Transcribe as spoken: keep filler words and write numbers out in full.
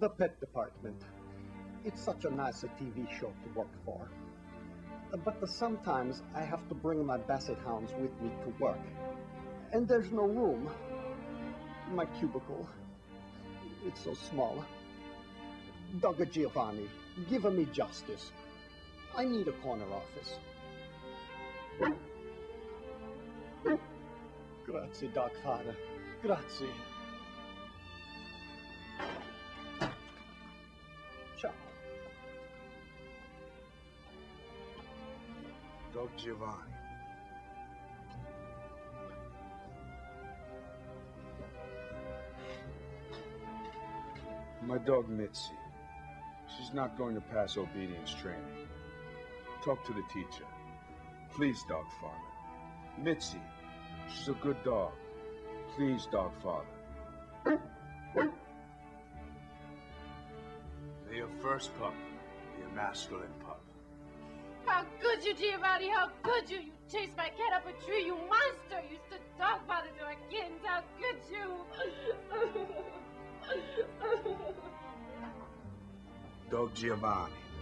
The Pet Department. It's such a nice T V show to work for. But sometimes I have to bring my basset hounds with me to work. And there's no room. My cubicle, it's so small. Dog Giovanni, give me justice. I need a corner office. Grazie, Dogfather. Grazie. Ciao. Dog Giovanni. My dog, Mitzi. She's not going to pass obedience training. Talk to the teacher. Please, Dogfather. Mitzi, she's a good dog. Please, Dogfather. They're your first pup, your masculine pup. How could you, Giovanni? How could you? You chased my cat up a tree, you monster! You stood Dogfather to our kittens. How could you? Dog Giovanni.